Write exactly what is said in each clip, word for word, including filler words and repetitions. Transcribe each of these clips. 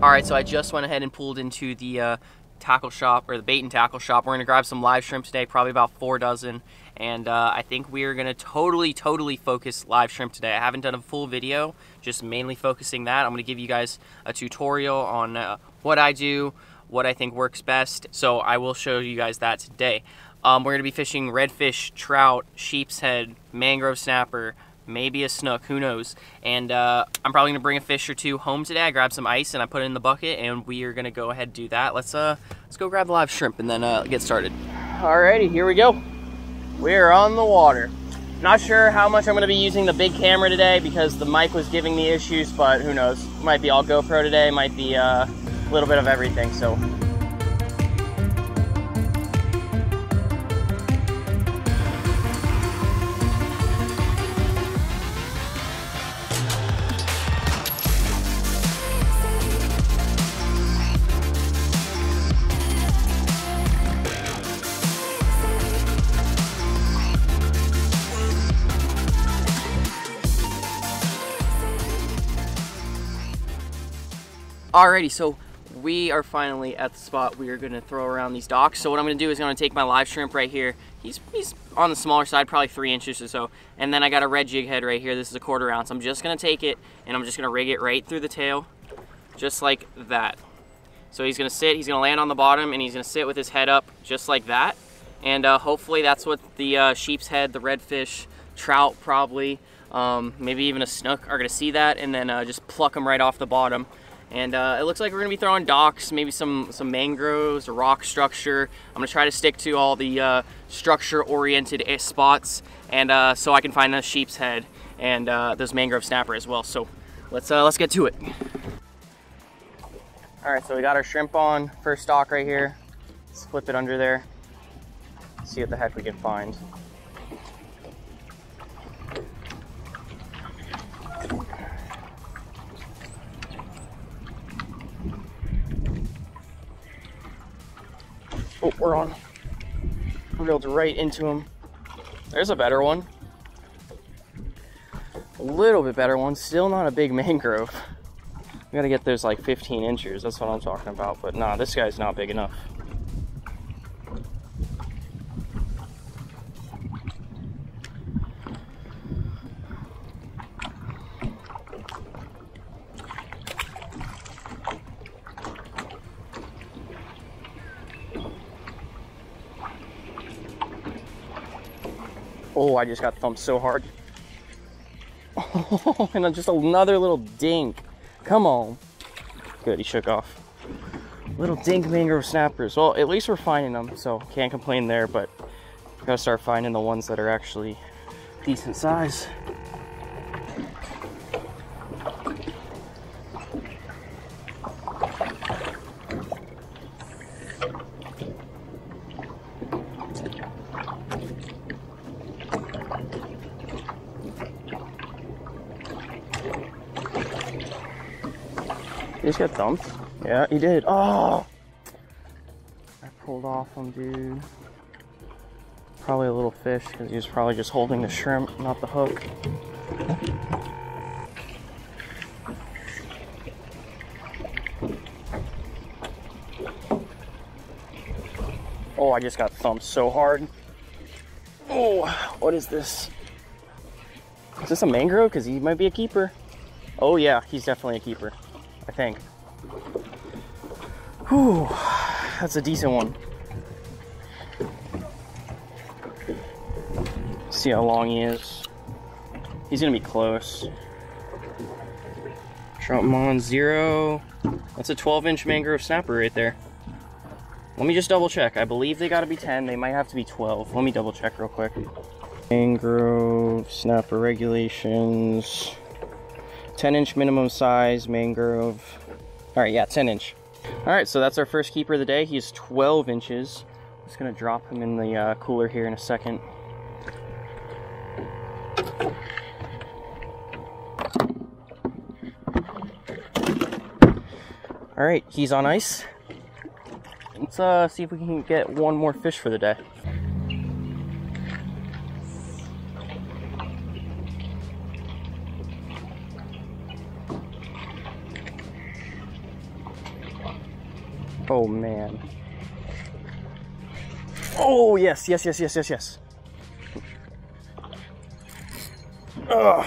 Alright, so I just went ahead and pulled into the uh, tackle shop, or the bait and tackle shop. We're going to grab some live shrimp today, probably about four dozen. And uh, I think we're going to totally, totally focus live shrimp today. I haven't done a full video, just mainly focusing that. I'm going to give you guys a tutorial on uh, what I do, what I think works best. So I will show you guys that today. Um, we're going to be fishing redfish, trout, sheep's head, mangrove snapper, maybe a snook, who knows. And uh, I'm probably gonna bring a fish or two home today. I grabbed some ice and I put it in the bucket, and we are gonna go ahead and do that. Let's uh, let's go grab the live shrimp and then uh, get started. Alrighty, here we go. We're on the water. Not sure how much I'm gonna be using the big camera today because the mic was giving me issues, but who knows? Might be all GoPro today, might be uh, a little bit of everything, so. Alrighty, so we are finally at the spot we are gonna throw around these docks. So what I'm gonna do is I'm gonna take my live shrimp right here. He's, he's on the smaller side, probably three inches or so. And then I got a red jig head right here. This is a quarter ounce. I'm just gonna take it and I'm just gonna rig it right through the tail, just like that. So he's gonna sit, he's gonna land on the bottom, and he's gonna sit with his head up just like that. And uh, hopefully that's what the uh, sheep's head, the redfish, trout probably, um, maybe even a snook are gonna see that, and then uh, just pluck them right off the bottom. And uh, it looks like we're gonna be throwing docks, maybe some, some mangroves, a rock structure. I'm gonna try to stick to all the uh, structure-oriented spots, and uh, so I can find the sheep's head and uh, those mangrove snapper as well. So let's, uh, let's get to it. All right, so we got our shrimp on, first dock right here. Let's flip it under there, see what the heck we can find. Oh, we're on. Reeled right into him. There's a better one. A little bit better one. Still not a big mangrove. We gotta get those like fifteen inchers. That's what I'm talking about. But nah, this guy's not big enough. Oh, I just got thumped so hard. Oh, and just another little dink. Come on. Good, he shook off. Little dink mangrove snappers. Well, at least we're finding them, so can't complain there, but gotta start finding the ones that are actually decent size. He just got thumped. Yeah, he did. Oh! I pulled off him, dude. Probably a little fish, because he was probably just holding the shrimp, not the hook. Oh, I just got thumped so hard. Oh, what is this? Is this a mangrove? Because he might be a keeper. Oh yeah, he's definitely a keeper. I think. Whew, that's a decent one. See how long he is. He's gonna be close. Trump on zero. That's a twelve inch mangrove snapper right there. Let me just double check. I believe they gotta be ten. They might have to be twelve. Let me double check real quick. Mangrove snapper regulations. ten inch minimum size, mangrove. All right, yeah, ten inch. All right, so that's our first keeper of the day. He's twelve inches. I'm just gonna drop him in the uh, cooler here in a second. All right, he's on ice. Let's uh, see if we can get one more fish for the day. Oh man. Oh yes, yes, yes, yes, yes, yes. Ugh.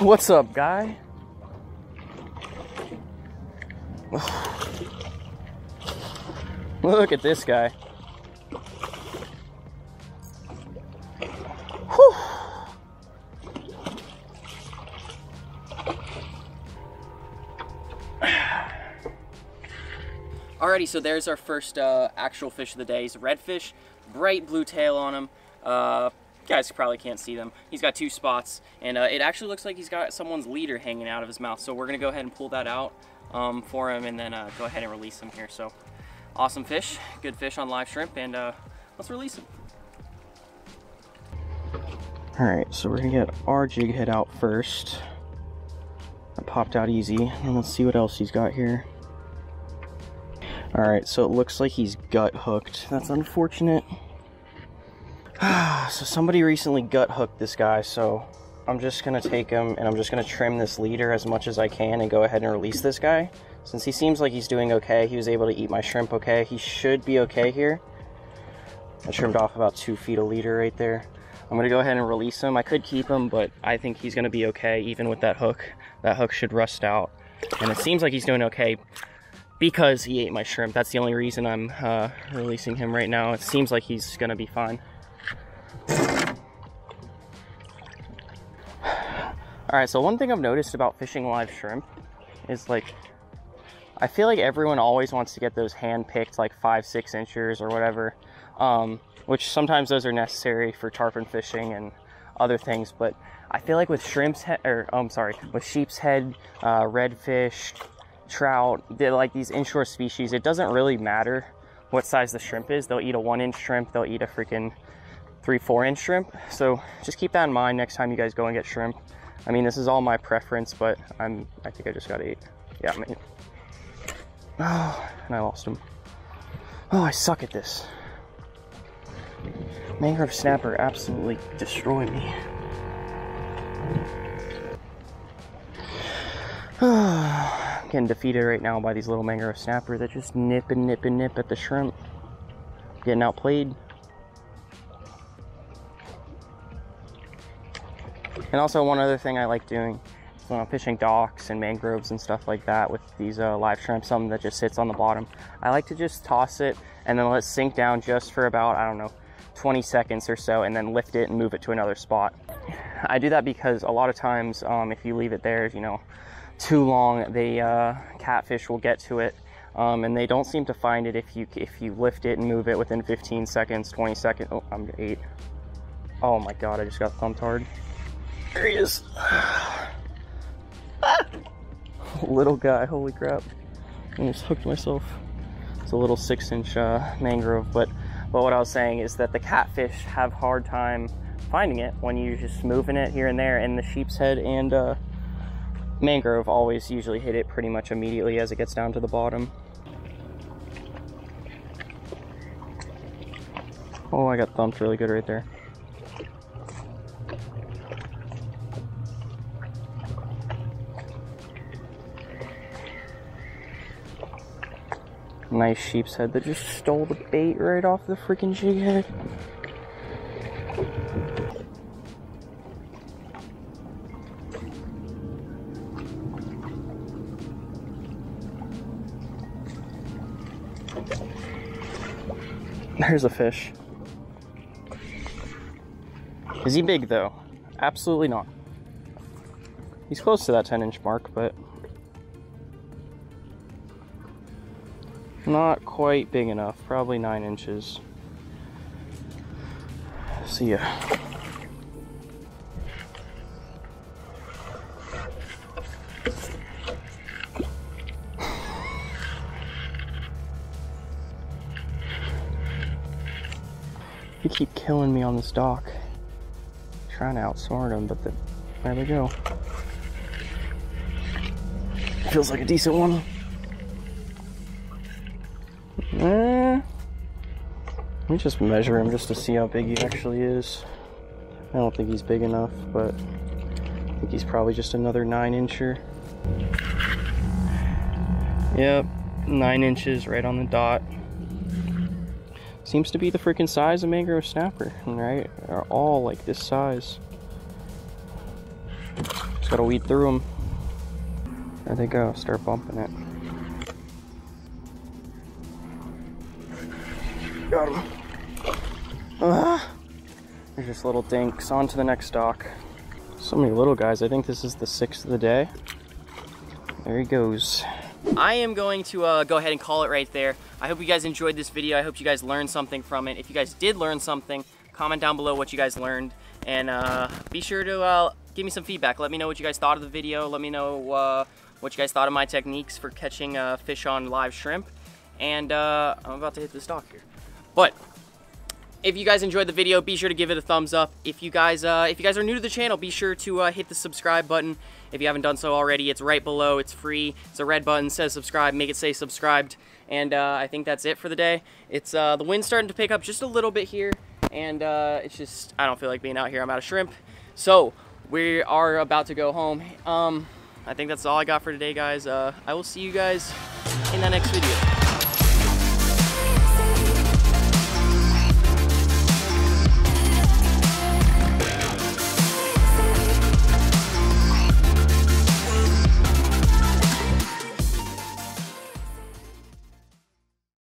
What's up, guy? Look at this guy. Whew. Alrighty, so there's our first uh, actual fish of the day. He's a redfish, bright blue tail on him. Uh, You guys probably can't see them. He's got two spots, and uh, it actually looks like he's got someone's leader hanging out of his mouth. So we're gonna go ahead and pull that out um, for him, and then uh, go ahead and release him here. So awesome fish, good fish on live shrimp, and uh, let's release him. All right, so we're gonna get our jig head out first. That popped out easy, and let's see what else he's got here. All right, so it looks like he's gut hooked. That's unfortunate. So somebody recently gut hooked this guy, so I'm just gonna take him and I'm just gonna trim this leader as much as I can and go ahead and release this guy. Since he seems like he's doing okay, he was able to eat my shrimp okay, he should be okay here. I trimmed off about two feet of leader right there. I'm gonna go ahead and release him. I could keep him, but I think he's gonna be okay even with that hook. That hook should rust out. And it seems like he's doing okay because he ate my shrimp. That's the only reason I'm uh, releasing him right now. It seems like he's gonna be fine. Alright, so one thing I've noticed about fishing live shrimp is, like, I feel like everyone always wants to get those hand-picked, like, five, six inchers or whatever, um, which sometimes those are necessary for tarpon fishing and other things, but I feel like with shrimp's head, or, I'm um, sorry, with sheep's head, uh, redfish, trout, they're like these inshore species, it doesn't really matter what size the shrimp is. They'll eat a one-inch shrimp, they'll eat a freaking three four inch shrimp, so just keep that in mind next time you guys go and get shrimp. I mean, this is all my preference, but i'm i think I just gotta eat. Yeah, I mean, oh, and I lost him. Oh, I suck at this. Mangrove snapper absolutely destroyed me. I'm getting defeated right now by these little mangrove snapper that just nip and nip and nip at the shrimp. Getting outplayed. And also one other thing I like doing is when I'm fishing docks and mangroves and stuff like that with these uh, live shrimp, something that just sits on the bottom, I like to just toss it and then let it sink down just for about, I don't know, twenty seconds or so, and then lift it and move it to another spot. I do that because a lot of times um, if you leave it there, you know, too long, the uh, catfish will get to it, um, and they don't seem to find it if you if you lift it and move it within fifteen seconds, twenty seconds. Oh, I'm eight. Oh my God, I just got thumped hard. There he is. Ah. Little guy, holy crap. I just hooked myself. It's a little six inch uh, mangrove, but, but what I was saying is that the catfish have hard time finding it when you're just moving it here and there, and the sheep's head and uh, mangrove always usually hit it pretty much immediately as it gets down to the bottom. Oh, I got thumped really good right there. Nice sheep's head that just stole the bait right off the freaking jig head. There's a fish. Is he big though? Absolutely not. He's close to that ten inch mark, but not quite big enough, probably nine inches. See ya. You keep killing me on this dock. I'm trying to outsmart him, but the, there we go. Feels like a decent one. Eh, let me just measure him just to see how big he actually is. I don't think he's big enough, but I think he's probably just another nine incher. Yep, nine inches right on the dot. Seems to be the freaking size of mangrove snapper, right? They're all like this size. Just gotta weed through them. There they go, start bumping it. Got him. Ah, they're just little dinks. On to the next dock. So many little guys. I think this is the sixth of the day. There he goes. I am going to uh, go ahead and call it right there. I hope you guys enjoyed this video. I hope you guys learned something from it. If you guys did learn something, comment down below what you guys learned. And uh, be sure to uh, give me some feedback. Let me know what you guys thought of the video. Let me know uh, what you guys thought of my techniques for catching uh, fish on live shrimp. And uh, I'm about to hit this dock here. But if you guys enjoyed the video, be sure to give it a thumbs up. If you guys uh, if you guys are new to the channel, be sure to uh, hit the subscribe button. If you haven't done so already, it's right below. It's free. It's a red button. Says subscribe. Make it say subscribed. And uh, I think that's it for the day. It's uh, the wind's starting to pick up just a little bit here. And uh, it's just, I don't feel like being out here. I'm out of shrimp. So we are about to go home. Um, I think that's all I got for today, guys. Uh, I will see you guys in the next video.